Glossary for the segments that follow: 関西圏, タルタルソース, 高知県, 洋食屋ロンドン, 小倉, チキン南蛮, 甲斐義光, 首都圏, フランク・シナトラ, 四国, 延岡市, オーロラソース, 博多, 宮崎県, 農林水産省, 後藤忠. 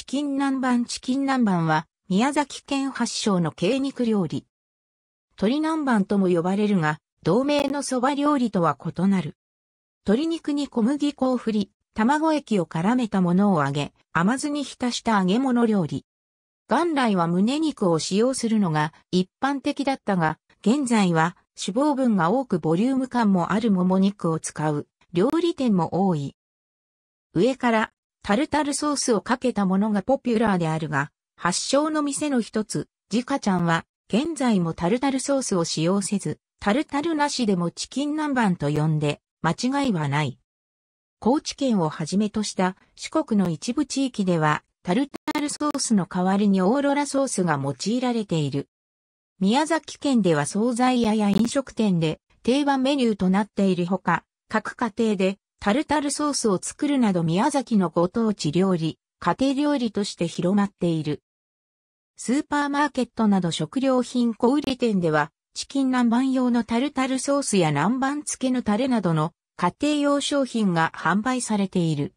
チキン南蛮。チキン南蛮は宮崎県発祥の鶏肉料理。鶏南蛮とも呼ばれるが、同名のそば料理とは異なる。鶏肉に小麦粉を振り、卵液を絡めたものを揚げ、甘酢に浸した揚げ物料理。元来は胸肉を使用するのが一般的だったが、現在は脂肪分が多くボリューム感もあるもも肉を使う料理店も多い。上からタルタルソースをかけたものがポピュラーであるが、発祥の店の一つ、じかちゃんは、現在もタルタルソースを使用せず、タルタルなしでもチキン南蛮と呼んで、間違いはない。高知県をはじめとした四国の一部地域では、タルタルソースの代わりにオーロラソースが用いられている。宮崎県では惣菜屋や飲食店で定番メニューとなっているほか、各家庭でタルタルソースを作るなど宮崎のご当地料理、家庭料理として広まっている。スーパーマーケットなど食料品小売店では、チキン南蛮用のタルタルソースや南蛮漬けのタレなどの家庭用商品が販売されている。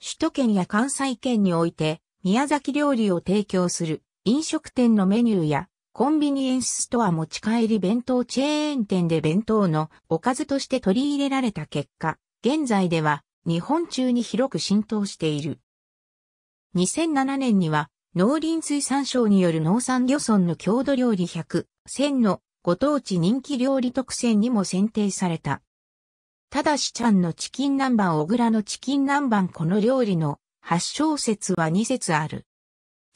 首都圏や関西圏において、宮崎料理を提供する飲食店のメニューや、コンビニエンスストア持ち帰り弁当チェーン店で弁当のおかずとして取り入れられた結果、現在では日本中に広く浸透している。2007年には農林水産省による農産漁村の郷土料理100選のご当地人気料理特選にも選定された。ただしちゃんのチキン南蛮、小倉のチキン南蛮、この料理の発祥説は2説ある。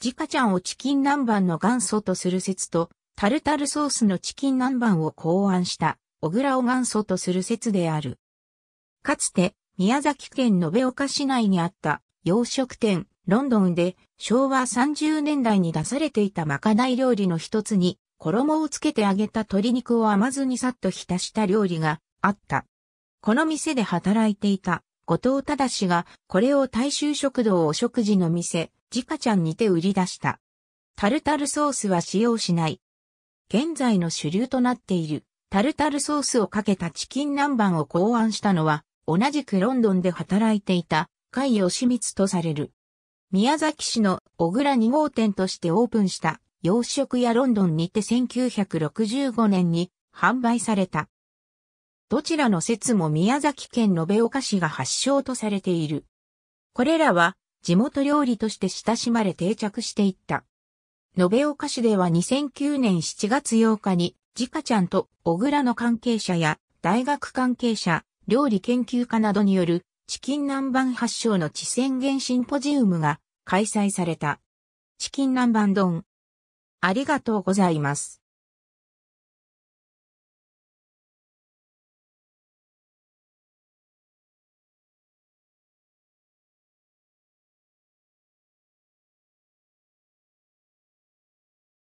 じかちゃんをチキン南蛮の元祖とする説と、タルタルソースのチキン南蛮を考案した、小倉を元祖とする説である。かつて、宮崎県延岡市内にあった洋食店、ロンドンで、昭和30年代に出されていたまかない料理の一つに、衣をつけて揚げた鶏肉を甘酢にさっと浸した料理があった。この店で働いていた、後藤忠が、これを大衆食堂お食事の店、じかちゃんにて売り出した。タルタルソースは使用しない。現在の主流となっているタルタルソースをかけたチキン南蛮を考案したのは、同じくロンドンで働いていた甲斐義光とされる。宮崎市の小倉2号店としてオープンした洋食屋ロンドンにて1965年に販売された。どちらの説も宮崎県延岡市が発祥とされている。これらは、地元料理として親しまれ定着していった。延岡市では2009年7月8日に、じかちゃんと小倉の関係者や大学関係者、料理研究家などによるチキン南蛮発祥の地宣言シンポジウムが開催された。チキン南蛮丼。ありがとうございます。